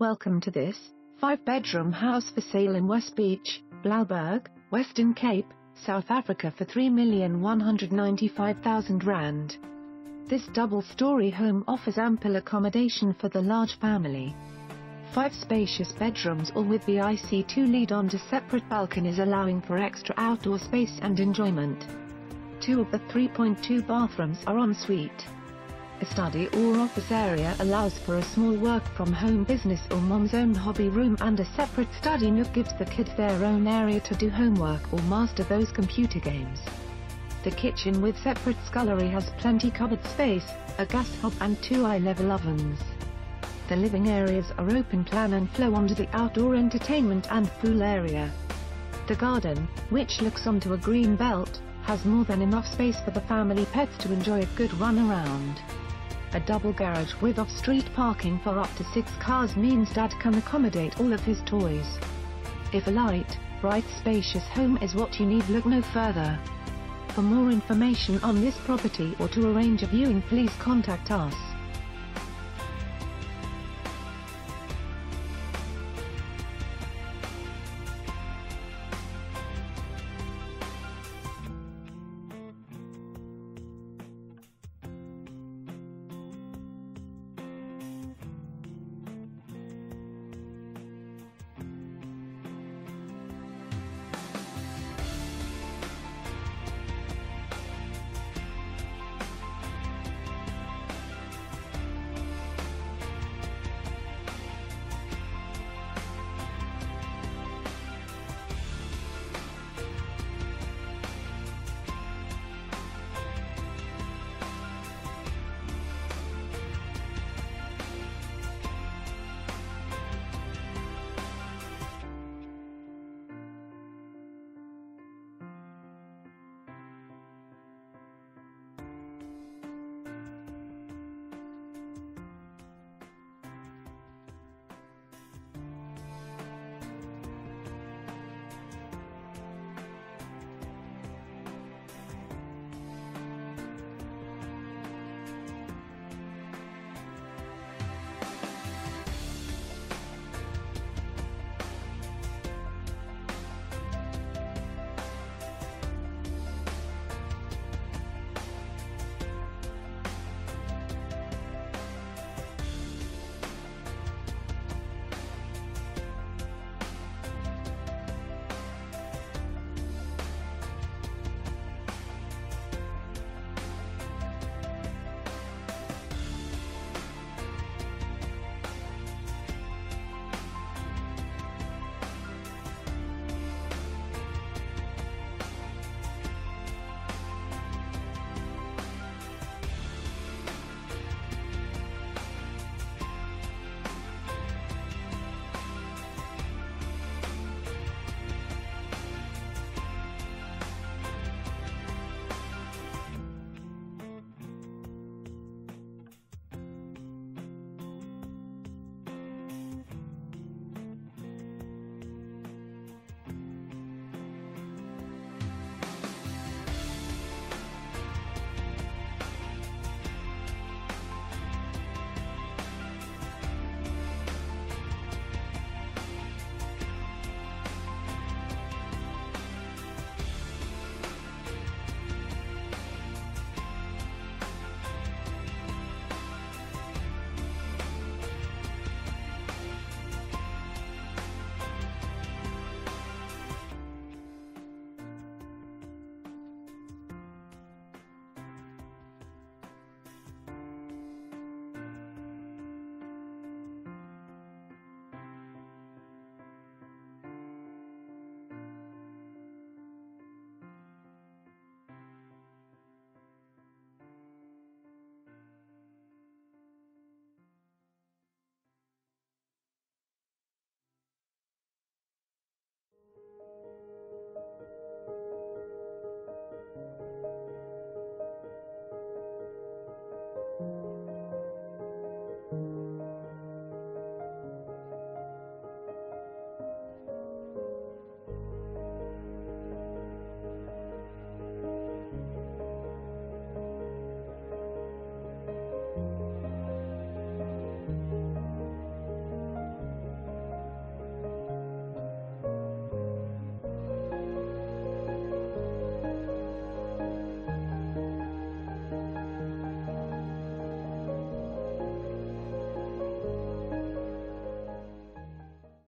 Welcome to this 5-bedroom house for sale in West Beach, Blouberg, Western Cape, South Africa for R3,195,000. This double-story home offers ample accommodation for the large family. 5 spacious bedrooms, all with BIC 2 lead onto separate balconies, allowing for extra outdoor space and enjoyment. 2 of the 3.2 bathrooms are en suite. A study or office area allows for a small work-from-home business or mom's own hobby room, and a separate study nook gives the kids their own area to do homework or master those computer games. The kitchen with separate scullery has plenty cupboard space, a gas hob and 2 eye-level ovens. The living areas are open plan and flow onto the outdoor entertainment and pool area. The garden, which looks onto a green belt, has more than enough space for the family pets to enjoy a good run around. A double garage with off-street parking for up to 6 cars means Dad can accommodate all of his toys. If a light, bright, spacious home is what you need, look no further. For more information on this property or to arrange a viewing, please contact us.